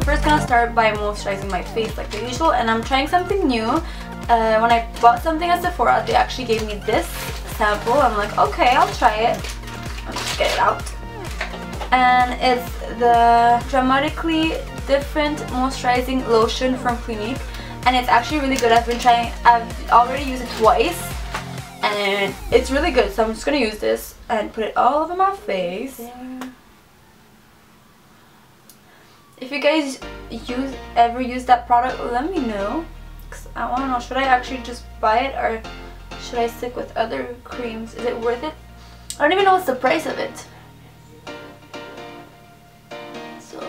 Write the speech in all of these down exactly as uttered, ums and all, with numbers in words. I'm first gonna start by moisturizing my face like the usual, and I'm trying something new. Uh, when I bought something at Sephora, they actually gave me this sample. I'm like, okay, I'll try it. I'll just get it out. And it's the Dramatically Different Moisturizing Lotion from Clinique, and it's actually really good. I've been trying, I've already used it twice, and it's really good, so I'm just gonna use this and put it all over my face. Yeah. If you guys use ever use that product, let me know, because I want to know, should I actually just buy it or should I stick with other creams? Is it worth it? I don't even know what's the price of it. So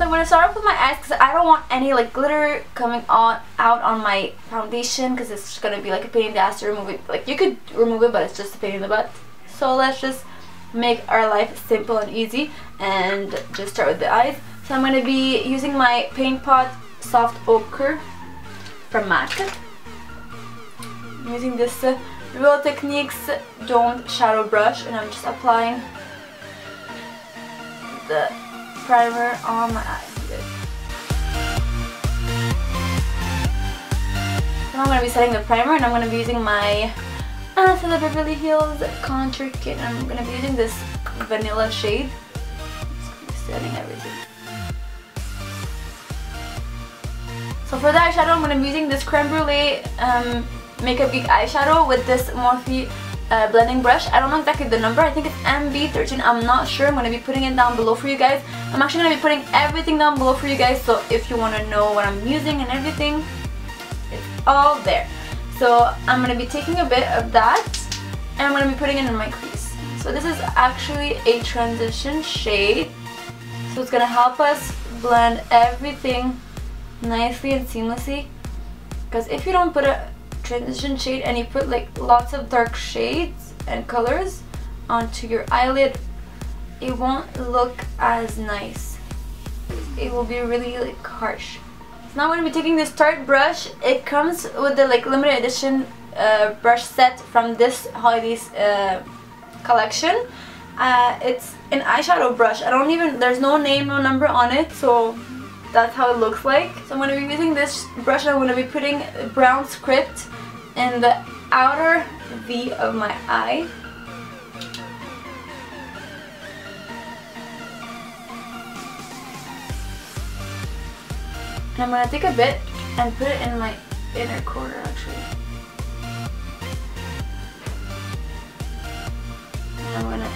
I'm going to start off with my eyes because I don't want any like glitter coming on out on my foundation, because it's just going to be like a pain in the ass to remove it. Like, you could remove it, but it's just a pain in the butt. So let's just make our life simple and easy and just start with the eyes. So I'm going to be using my Paint Pot Soft Ochre from MAC. I'm using this uh, Real Techniques Don't Shadow Brush, and I'm just applying the primer on my eyes. Now I'm going to be setting the primer, and I'm going to be using my Anastasia Beverly Hills Contour Kit. I'm going to be using this vanilla shade. I'm just going to be setting everything. So for the eyeshadow, I'm going to be using this Creme Brulee um, Makeup Geek eyeshadow with this Morphe Uh, blending brush. I don't know exactly the number. I think it's M B thirteen. I'm not sure. I'm going to be putting it down below for you guys. I'm actually going to be putting everything down below for you guys, so if you want to know what I'm using and everything, it's all there. So I'm going to be taking a bit of that, and I'm going to be putting it in my crease. So this is actually a transition shade, so it's going to help us blend everything nicely and seamlessly, because if you don't put a transition shade and you put like lots of dark shades and colors onto your eyelid, it won't look as nice. It will be really like harsh. So now I'm going to be taking this Tarte brush. It comes with the like limited edition uh, brush set from this holidays uh, collection. Uh, it's an eyeshadow brush. I don't even, there's no name, no number on it, so that's how it looks like. So I'm going to be using this brush, and I'm going to be putting brown script in the outer V of my eye. And I'm going to take a bit and put it in my inner corner actually. And I'm going to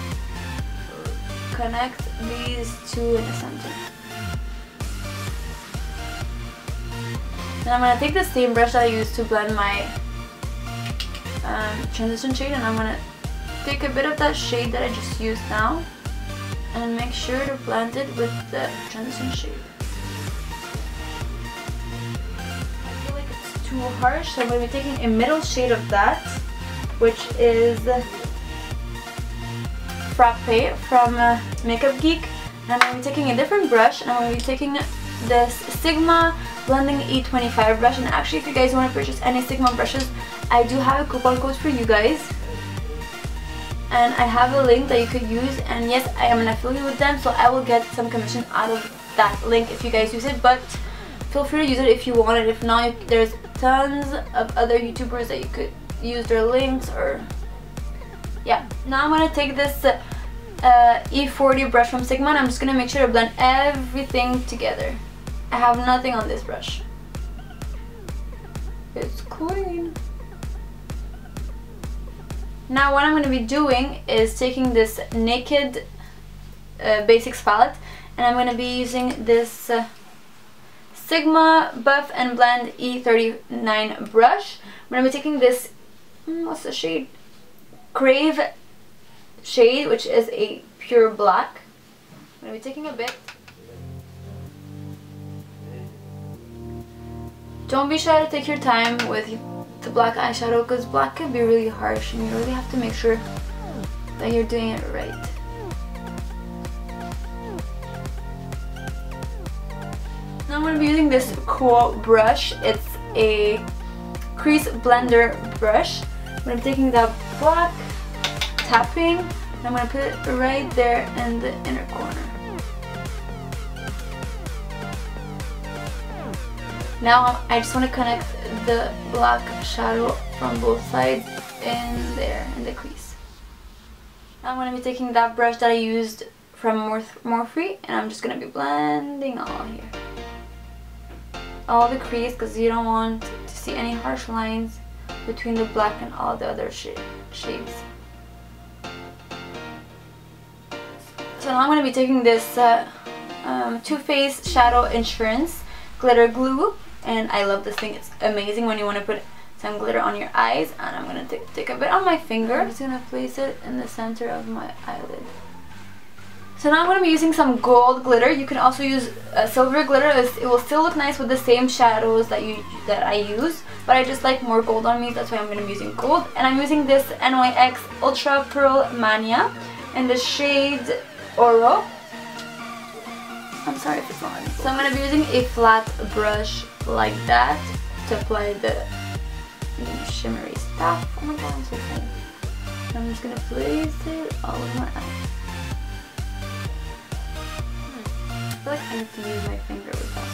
connect these two in the center. And I'm going to take the same brush that I used to blend my um, transition shade, and I'm going to take a bit of that shade that I just used now and make sure to blend it with the transition shade. I feel like it's too harsh, so I'm going to be taking a middle shade of that, which is Frappe from uh, Makeup Geek. And I'm going to be taking a different brush, and I'm going to be taking this Sigma Blending E twenty-five brush. And actually, if you guys want to purchase any Sigma brushes, I do have a coupon code for you guys, and I have a link that you could use, and yes, I am an affiliate with them, so I will get some commission out of that link if you guys use it, but feel free to use it if you want it. If not, there's tons of other YouTubers that you could use their links, or yeah. Now I'm going to take this uh, uh, E forty brush from Sigma, and I'm just going to make sure to blend everything together. I have nothing on this brush. It's clean. Now what I'm going to be doing is taking this Naked uh, Basics palette, and I'm going to be using this uh, Sigma Buff and Blend E thirty-nine brush. I'm going to be taking this, what's the shade? Crave shade, which is a pure black. I'm going to be taking a bit. Don't be shy to take your time with the black eyeshadow, because black can be really harsh, and you really have to make sure that you're doing it right. Now I'm going to be using this cool brush. It's a crease blender brush. I'm going to be taking that black, tapping, and I'm going to put it right there in the inner corner. Now I just want to connect the black shadow from both sides in there, in the crease. I'm going to be taking that brush that I used from Morphe, and I'm just going to be blending all out here. All the crease, because you don't want to see any harsh lines between the black and all the other sh shades. So now I'm going to be taking this uh, um, Too Faced Shadow Insurance Glitter Glue, and I love this thing. It's amazing when you want to put some glitter on your eyes, and I'm going to take a bit on my finger. I'm just going to place it in the center of my eyelid. So now I'm going to be using some gold glitter. You can also use uh, silver glitter. It will still look nice with the same shadows that you that I use, but I just like more gold on me. That's why I'm going to be using gold. And I'm using this N Y X Ultra Pearl Mania in the shade Oro. I'm sorry if it's not on. So I'm going to be using a flat brush like that to apply the, the shimmery stuff. Oh my god, I'm so funny. I'm just going to place it all over my eyes. I feel like I need to use my finger with that.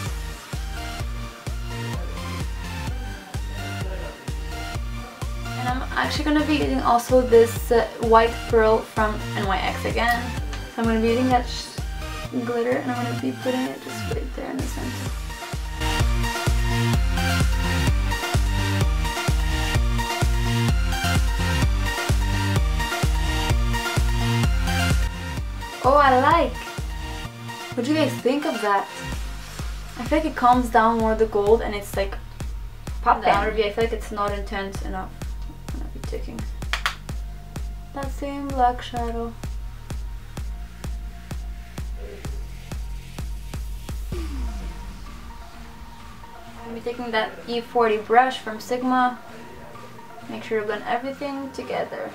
And I'm actually going to be using also this uh, white pearl from N Y X again. So I'm going to be using that glitter, and I'm going to be putting it just right there in the center. Oh, I like! What do you guys think of that? I feel like it calms down more the gold, and it's like pop the outer V. I feel like it's not intense enough. I'm gonna be taking that same black shadow. I'm gonna be taking that E forty brush from Sigma. Make sure to blend everything together.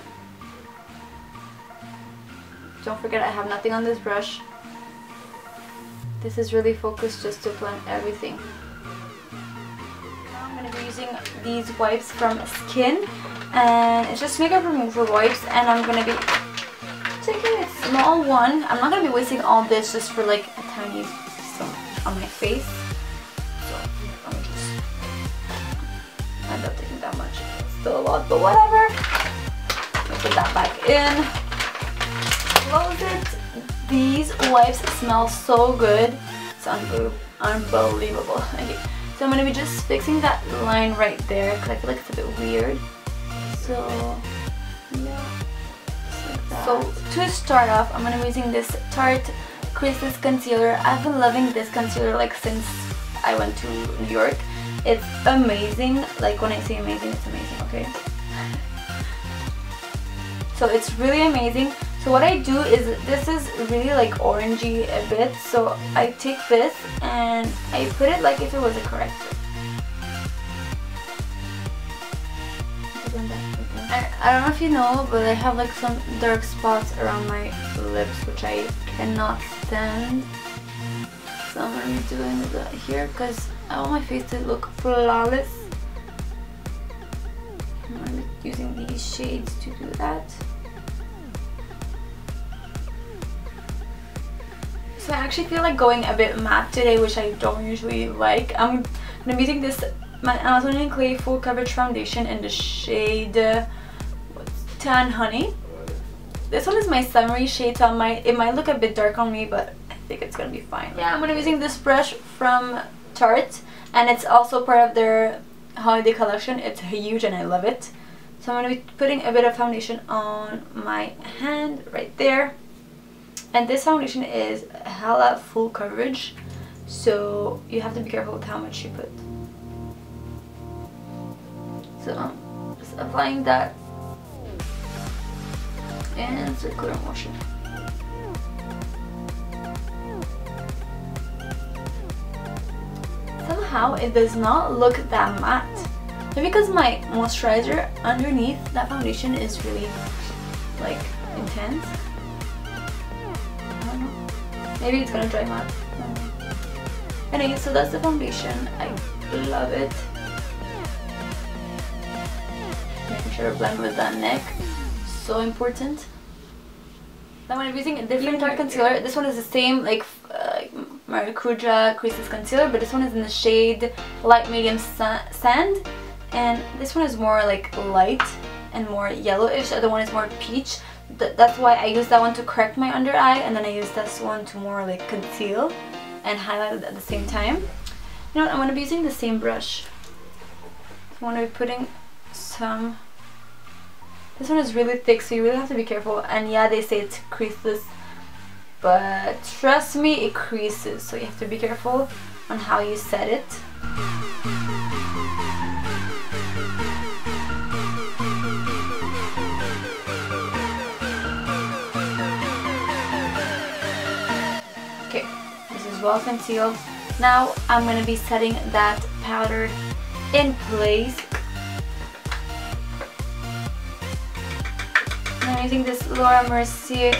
Don't forget, I have nothing on this brush. This is really focused just to blend everything. Now I'm going to be using these wipes from Skin, and it's just makeup remover wipes, and I'm going to be taking a small one. I'm not going to be wasting all this just for like a tiny sum on my face. So I'm just I'm not taking that much. It's still a lot, but whatever. I'll put that back in. Close it. These wipes smell so good. It's unbelievable. Okay. So I'm going to be just fixing that line right there, because I feel like it's a bit weird. So, yeah. Just like that. So, to start off, I'm going to be using this Tarte Creaseless Concealer. I've been loving this concealer like since I went to New York. It's amazing. Like, when I say amazing, it's amazing, okay? So, it's really amazing. So what I do is, this is really like orangey a bit, so I take this and I put it like if it was a corrector. I, I don't know if you know, but I have like some dark spots around my lips, which I cannot stand. So I'm going to be doing that here, because I want my face to look flawless. I'm going to be using these shades to do that. So I actually feel like going a bit matte today, which I don't usually like. I'm going to be using this my Amazonian Clay Full Coverage Foundation in the shade uh, Tan Honey. This one is my summery shade, so it might, it might look a bit dark on me, but I think it's going to be fine. Yeah, I'm going to be using this brush from Tarte, and it's also part of their holiday collection. It's huge and I love it. So I'm going to be putting a bit of foundation on my hand right there. And this foundation is hella full coverage, so you have to be careful with how much you put. So I'm just applying that in circular motion. Somehow it does not look that matte. Maybe because my moisturizer underneath that foundation is really like intense. Maybe it's gonna dry matte. Anyway, so that's the foundation. I love it. Making sure to blend with that neck. So important. I'm gonna be using a different dark concealer. This one is the same like uh, Maricuja Creases Concealer, but this one is in the shade Light Medium Sand, and this one is more like light and more yellowish. The other one is more peach. Th that's why I use that one to correct my under eye, and then I use this one to more like conceal and highlight at the same time. You know what, I'm going to be using the same brush. I'm going to be putting some... This one is really thick, so you really have to be careful. And yeah, they say it's creaseless, but trust me, it creases, so you have to be careful on how you set it. Okay, this is well concealed. Now I'm going to be setting that powder in place. And I'm using this Laura Mercier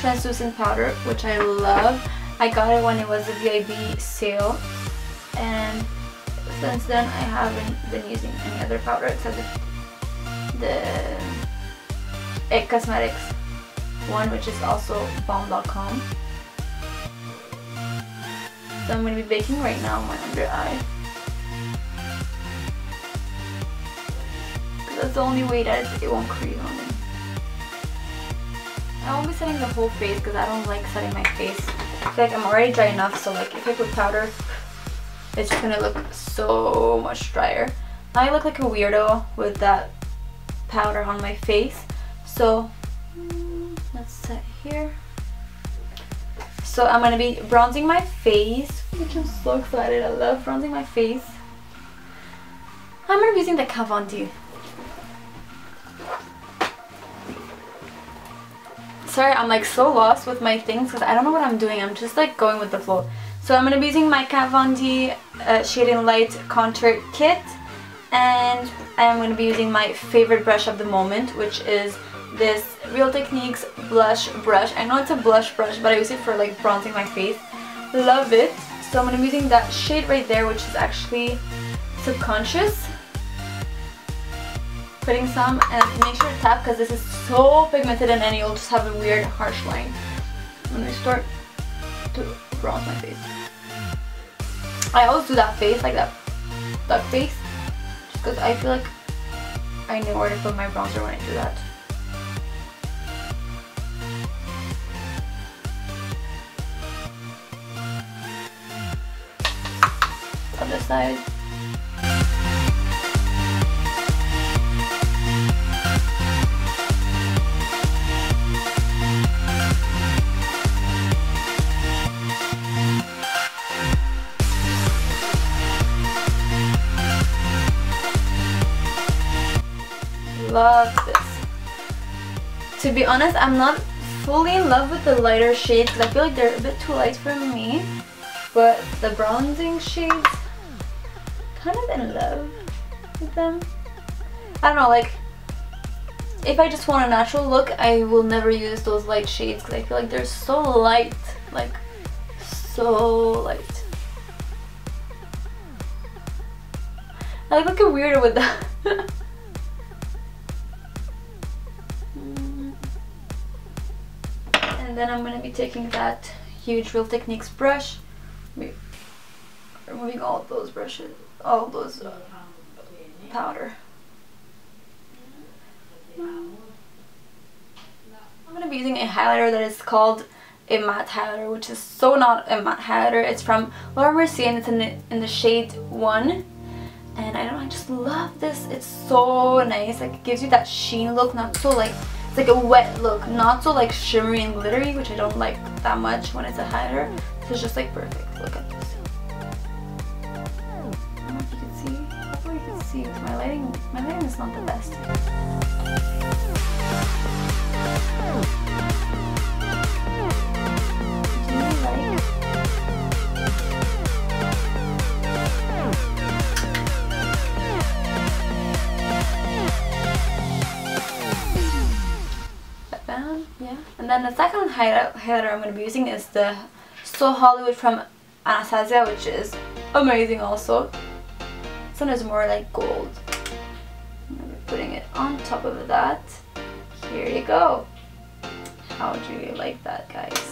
translucent powder, which I love. I got it when it was a V I B sale, and since then I haven't been using any other powder except the, the It Cosmetics one, which is also balm dot com. So I'm going to be baking right now my under eye, because that's the only way that it won't crease on me. I won't be setting the whole face because I don't like setting my face. I feel like I'm already dry enough, so like if I put powder, it's just going to look so much drier. Now I look like a weirdo with that powder on my face. So let's set here. So I'm going to be bronzing my face, which I'm so excited. I love bronzing my face. I'm going to be using the Kat Von D. Sorry, I'm like so lost with my things because I don't know what I'm doing. I'm just like going with the flow. So I'm going to be using my Kat Von D uh, Shade and Light Contour Kit. And I'm going to be using my favorite brush of the moment, which is this Real Techniques blush brush. I know it's a blush brush, but I use it for like bronzing my face. Love it. So I'm going to be using that shade right there, which is actually Subconscious. Putting some, and make sure to tap because this is so pigmented, and then you'll just have a weird harsh line. I'm going to start to bronze my face. I always do that face, like that duck face, just because I feel like I know where to put my bronzer when I do that. Other side. Love this. To be honest, I'm not fully in love with the lighter shades because I feel like they're a bit too light for me, but the bronzing shades, kind of in love with them. I don't know, like if I just want a natural look, I will never use those light shades because I feel like they're so light, like so light. I look like a weirdo with that. Then I'm going to be taking that huge Real Techniques brush, removing all of those brushes, all of those uh, powder. I'm going to be using a highlighter that is called a matte highlighter, which is so not a matte highlighter. It's from Laura Mercier, and it's in the, in the shade one. And I don't know, I just love this. It's so nice. Like, it gives you that sheen look, not so like... like a wet look, not so like shimmery and glittery, which I don't like that much when it's a highlighter. So it's just like perfect. Look at this. I don't know if you can see. Hopefully you can see with my lighting. My lighting is not the best. Yeah. And then the second highlight, highlighter I'm going to be using is the So Hollywood from Anastasia, which is amazing also. This one is more like gold. I'm going to be putting it on top of that. Here you go. How do you like that, guys?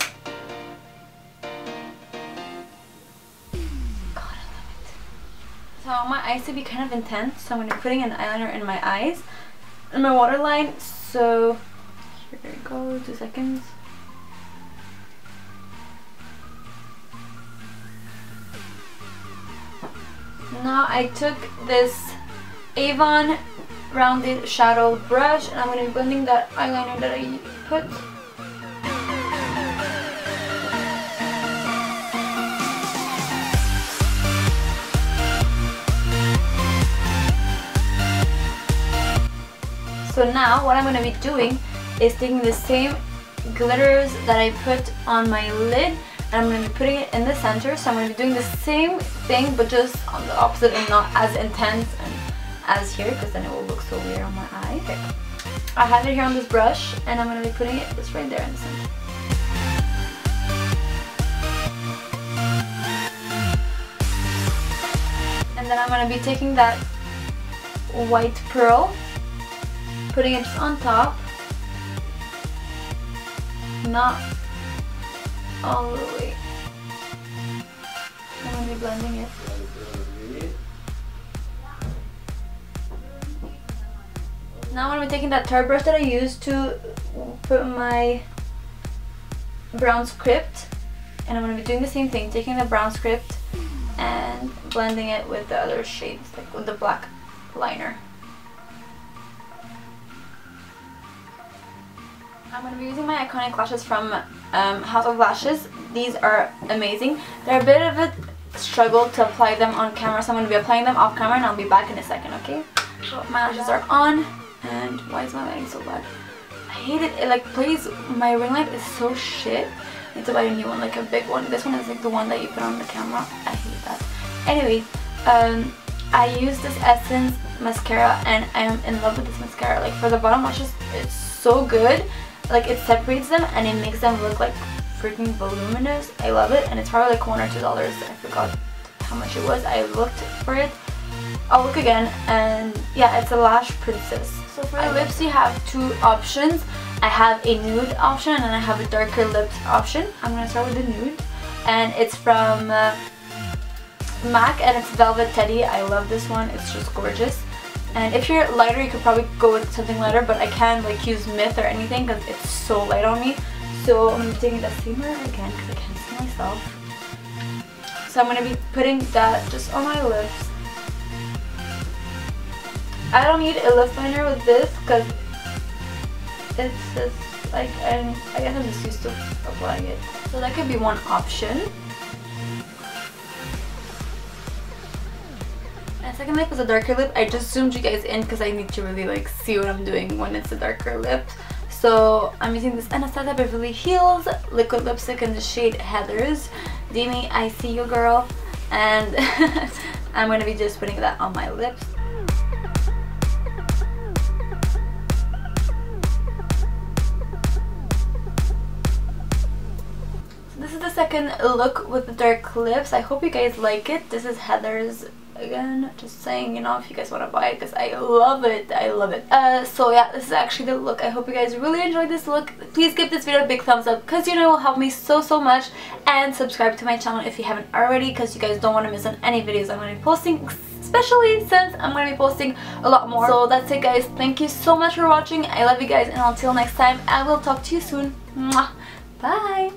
I want my eyes to be kind of intense, so I'm going to be putting an eyeliner in my eyes and my waterline. So here we go, two seconds. Now I took this Avon rounded shadow brush and I'm going to be blending that eyeliner that I put. So now what I'm going to be doing is taking the same glitters that I put on my lid and I'm going to be putting it in the center. So I'm going to be doing the same thing but just on the opposite and not as intense and as here, because then it will look so weird on my eye. Okay. I have it here on this brush and I'm going to be putting it just right there in the center. And then I'm going to be taking that white pearl, putting it just on top, not all the way. I'm going to be blending it. Now I'm going to be taking that Tarte brush that I used to put my brown script, and I'm going to be doing the same thing, taking the brown script and blending it with the other shades, like with the black liner. I'm going to be using my iconic lashes from um, House of Lashes. These are amazing. They're a bit of a struggle to apply them on camera, so I'm going to be applying them off camera and I'll be back in a second, okay? So my lashes are on, and why is my lighting so bad? I hate it. It like plays, my ring light is so shit. I need to buy a new one, like a big one. This one is like the one that you put on the camera. I hate that. Anyways, um, I use this Essence mascara and I am in love with this mascara. Like for the bottom lashes, it's so good. Like it separates them and it makes them look like freaking voluminous. I love it, and it's probably like one or two dollars. I forgot how much it was. I looked for it. I'll look again, and yeah, it's a Lash Princess. So for the lips, you have two options. I have a nude option and I have a darker lips option. I'm gonna start with the nude, and it's from uh, MAC and it's Velvet Teddy. I love this one. It's just gorgeous. And if you're lighter, you could probably go with something lighter, but I can't like use Myth or anything because it's so light on me. So I'm going to be taking that steamer again because I can't see myself. So I'm going to be putting that just on my lips. I don't need a lip liner with this because it's just like, I'm, I guess I'm just used to applying it. So that could be one option. My second lip is a darker lip. I just zoomed you guys in because I need to really like see what I'm doing when it's a darker lip. So I'm using this Anastasia Beverly Hills liquid lipstick in the shade Heathers. Demi, I see you, girl. And I'm going to be just putting that on my lips. So this is the second look with the dark lips. I hope you guys like it. This is Heathers. Again, just saying, you know, if you guys want to buy it, because I love it, I love it. Uh, so yeah, this is actually the look. I hope you guys really enjoyed this look. Please give this video a big thumbs up, because you know it will help me so, so much. And subscribe to my channel if you haven't already, because you guys don't want to miss on any videos I'm going to be posting, especially since I'm going to be posting a lot more. So that's it, guys. Thank you so much for watching. I love you guys, and until next time, I will talk to you soon. Mwah. Bye!